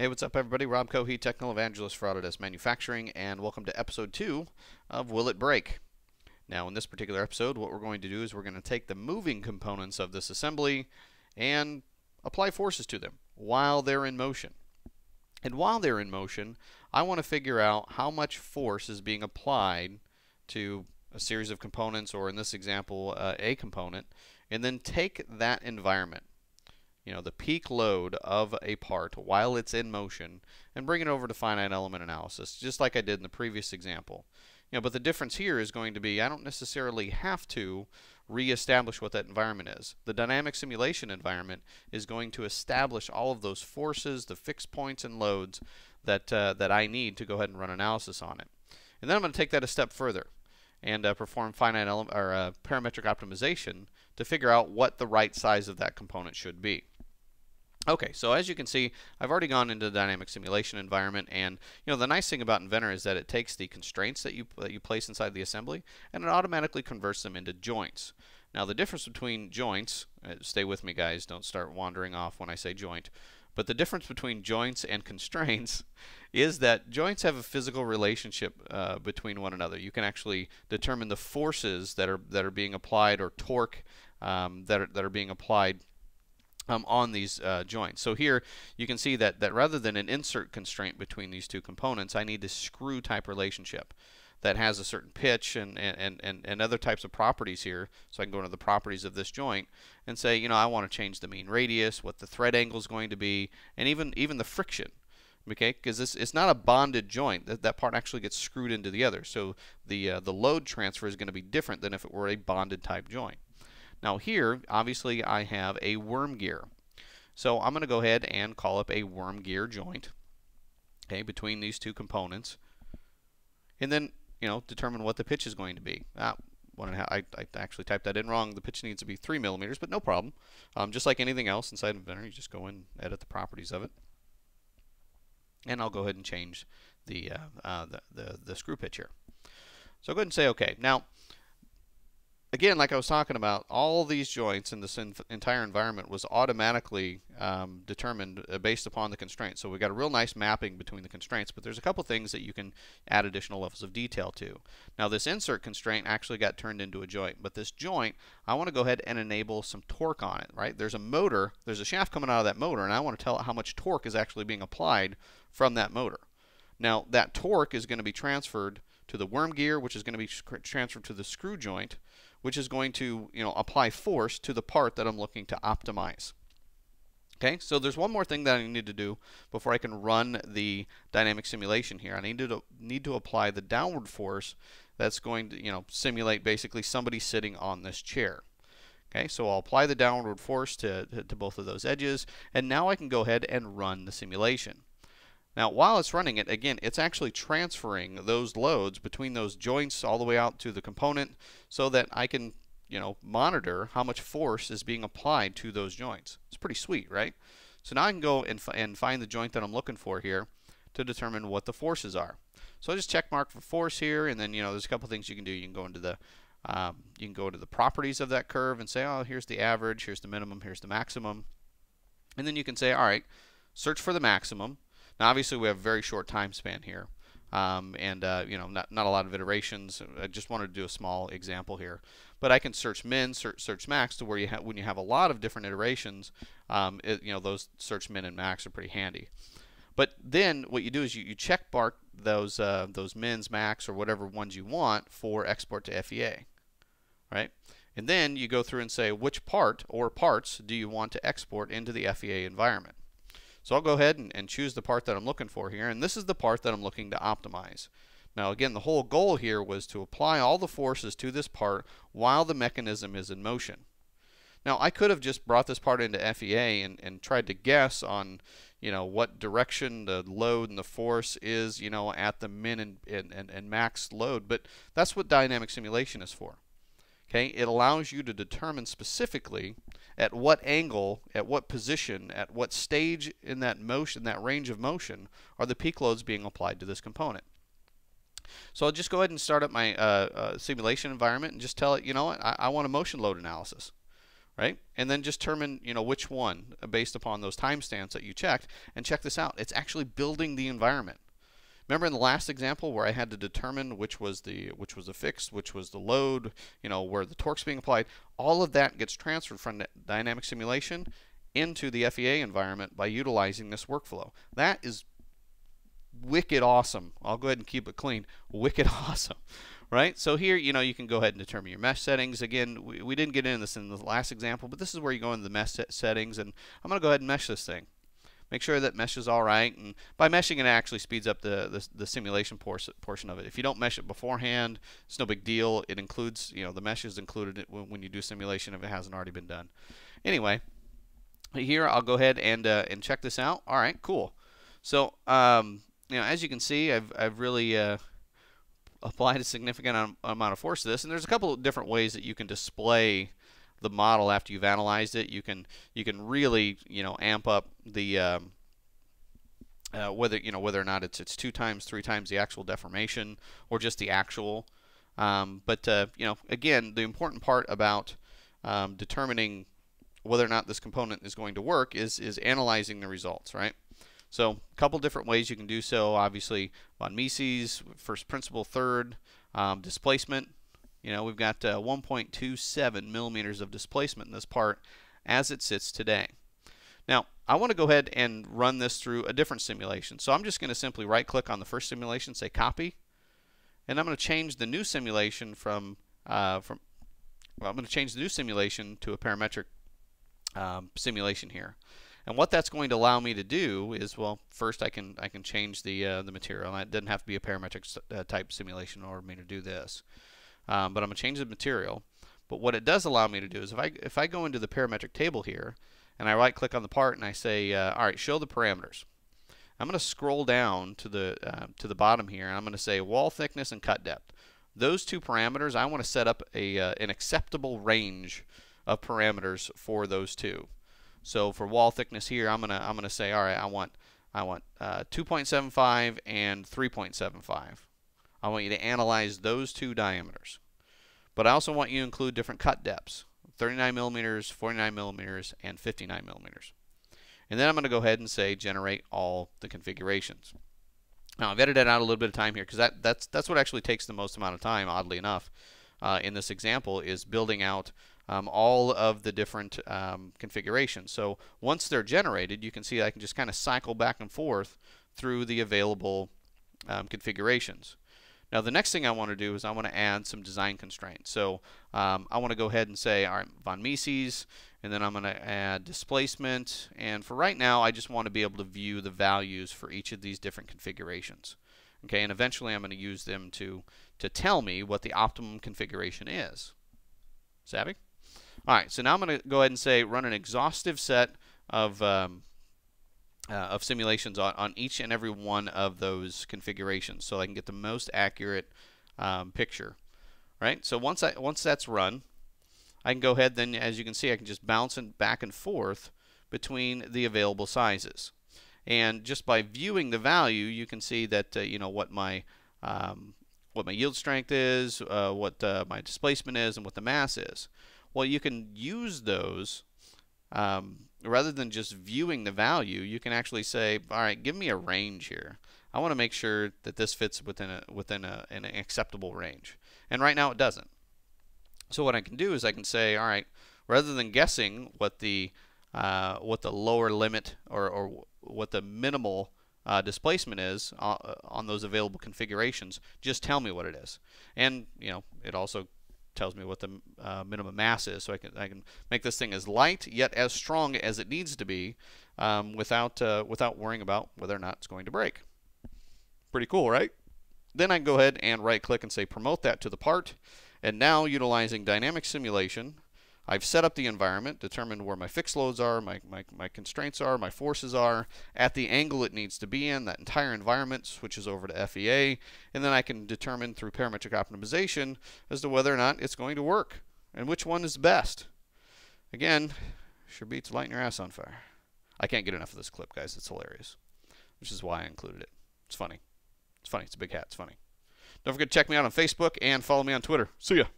Hey, what's up everybody? Rob Cohee, Technical Evangelist for Autodesk Manufacturing, and welcome to episode 2 of Will It Break? Now in this particular episode, what we're going to do is we're going to take the moving components of this assembly and apply forces to them while they're in motion. And while they're in motion, I want to figure out how much force is being applied to a series of components, or in this example, a component, and then take that environment, you know, the peak load of a part while it's in motion, and bring it over to finite element analysis, just like I did in the previous example. You know, but the difference here is going to be I don't necessarily have to reestablish what that environment is. The dynamic simulation environment is going to establish all of those forces, the fixed points and loads that I need to go ahead and run analysis on it. And then I'm going to take that a step further and perform finite element or parametric optimization to figure out what the right size of that component should be. Okay, so as you can see, I've already gone into the dynamic simulation environment, and you know the nice thing about Inventor is that it takes the constraints that you place inside the assembly and it automatically converts them into joints. Now the difference between joints, stay with me guys, don't start wandering off when I say joint, but the difference between joints and constraints is that joints have a physical relationship between one another. You can actually determine the forces that are being applied, or torque that are being applied on these joints. So here you can see that rather than an insert constraint between these two components, I need this screw type relationship that has a certain pitch and other types of properties here. So I can go into the properties of this joint and say, you know, I want to change the mean radius, what the thread angle is going to be, and even the friction. Okay, because it's not a bonded joint. That part actually gets screwed into the other. So the load transfer is going to be different than if it were a bonded type joint. Now here, obviously, I have a worm gear. So I'm going to go ahead and call up a worm gear joint, okay, between these two components, and then, you know, determine what the pitch is going to be. I actually typed that in wrong. The pitch needs to be 3 millimeters, but no problem. Just like anything else inside Inventor, you just go in and edit the properties of it. And I'll go ahead and change the screw pitch here. So go ahead and say OK. Now, again, like I was talking about, all these joints in this entire environment was automatically determined based upon the constraints. So we got a real nice mapping between the constraints, but there's a couple things that you can add additional levels of detail to. Now this insert constraint actually got turned into a joint, but this joint, I want to go ahead and enable some torque on it, right? There's a motor, there's a shaft coming out of that motor, and I want to tell it how much torque is actually being applied from that motor. Now that torque is going to be transferred to the worm gear, which is going to be transferred to the screw joint, which is going to, you know, apply force to the part that I'm looking to optimize. Okay, so there's one more thing that I need to do before I can run the dynamic simulation here. I need to apply the downward force that's going to, you know, simulate basically somebody sitting on this chair. Okay, so I'll apply the downward force to both of those edges, and now I can go ahead and run the simulation. Now while it's running it, again, it's actually transferring those loads between those joints all the way out to the component so that I can, you know, monitor how much force is being applied to those joints. It's pretty sweet, right? So now I can go and find the joint that I'm looking for here to determine what the forces are. So I just check mark for force here, and then, you know, there's a couple things you can do. You can go into the properties of that curve and say, oh, here's the average, here's the minimum, here's the maximum. And then you can say, all right, search for the maximum. Now, obviously, we have a very short time span here, you know, not a lot of iterations. I just wanted to do a small example here, but I can search min, search max, to where you when you have a lot of different iterations, you know, those search min and max are pretty handy. But then what you do is you check mark those mins, max, or whatever ones you want for export to FEA, right? And then you go through and say which part or parts do you want to export into the FEA environment. So I'll go ahead and choose the part that I'm looking for here, and this is the part that I'm looking to optimize. Now again, the whole goal here was to apply all the forces to this part while the mechanism is in motion. Now I could have just brought this part into FEA and tried to guess on, you know, what direction the load and the force is, you know, at the min and max load, but that's what dynamic simulation is for. Okay, it allows you to determine specifically at what angle, at what position, at what stage in that motion, that range of motion, are the peak loads being applied to this component. So I'll just go ahead and start up my simulation environment and just tell it, you know what, I want a motion load analysis. right? And then just determine, you know, which one based upon those timestamps that you checked. And check this out. It's actually building the environment. Remember in the last example where I had to determine which was the fixed, which was the load, you know, where the torque's being applied. All of that gets transferred from dynamic simulation into the FEA environment by utilizing this workflow. That is wicked awesome. I'll go ahead and keep it clean. Wicked awesome, right? So here, you know, you can go ahead and determine your mesh settings. Again, we didn't get into this in the last example, but this is where you go into the mesh settings, and I'm going to go ahead and mesh this thing. Make sure that mesh is all right, and by meshing it actually speeds up the simulation portion of it. If you don't mesh it beforehand, it's no big deal. It includes, you know, the mesh is included when you do simulation if it hasn't already been done. Anyway, here I'll go ahead and check this out. All right, cool. So you know, as you can see, I've really applied a significant amount of force to this, and there's a couple of different ways that you can display the model after you've analyzed it. You can really, you know, amp up the whether, you know, whether or not it's 2 times, 3 times the actual deformation or just the actual. You know, again, the important part about determining whether or not this component is going to work is analyzing the results, right? So a couple different ways you can do so. Obviously, von Mises, first principle, third, displacement. You know, we've got 1.27 millimeters of displacement in this part as it sits today. Now, I want to go ahead and run this through a different simulation. So I'm just going to simply right-click on the first simulation, say copy, and I'm going to change the new simulation well, I'm going to change the new simulation to a parametric simulation here. And what that's going to allow me to do is, well, first I can change the material. It doesn't have to be a parametric type simulation in order for me to do this. But I'm going to change the material. But what it does allow me to do is if I go into the parametric table here and I right click on the part and I say, all right, show the parameters. I'm going to scroll down to the bottom here, and I'm going to say wall thickness and cut depth. Those two parameters, I want to set up an acceptable range of parameters for those two. So for wall thickness here, I'm going to say, all right, I want 2.75 and 3.75. I want you to analyze those two diameters. But I also want you to include different cut depths, 39 millimeters, 49 millimeters, and 59 millimeters. And then I'm going to go ahead and say generate all the configurations. Now, I've edited out a little bit of time here because that's what actually takes the most amount of time, oddly enough, in this example, is building out all of the different configurations. So once they're generated, you can see I can just kind of cycle back and forth through the available configurations. Now, the next thing I want to do is I want to add some design constraints. So I want to go ahead and say, all right, von Mises, and then I'm going to add displacement. And for right now, I just want to be able to view the values for each of these different configurations. Okay, and eventually I'm going to use them to tell me what the optimum configuration is. Savvy? All right, so now I'm going to go ahead and say run an exhaustive set of simulations on each and every one of those configurations, so I can get the most accurate picture, right? So once that's run, I can go ahead. Then, as you can see, I can just bounce back and forth between the available sizes, and just by viewing the value, you can see that you know what my yield strength is, what my displacement is, and what the mass is. Well, you can use those. Rather than just viewing the value, you can actually say, all right, give me a range here. I want to make sure that this fits within an acceptable range. And right now it doesn't. So what I can do is I can say, all right, rather than guessing what the lower limit or what the minimal displacement is on those available configurations, just tell me what it is. And, you know, it also tells me what the minimum mass is, so I can make this thing as light yet as strong as it needs to be, without worrying about whether or not it's going to break. Pretty cool, right? Then I can go ahead and right-click and say promote that to the part. And now, utilizing dynamic simulation, I've set up the environment, determined where my fixed loads are, my constraints are, my forces are, at the angle it needs to be in. That entire environment switches over to FEA, and then I can determine through parametric optimization as to whether or not it's going to work and which one is best. Again, sure beats lighting your ass on fire. I can't get enough of this clip, guys. It's hilarious, which is why I included it. It's funny. It's funny. It's a big hat. It's funny. Don't forget to check me out on Facebook and follow me on Twitter. See ya.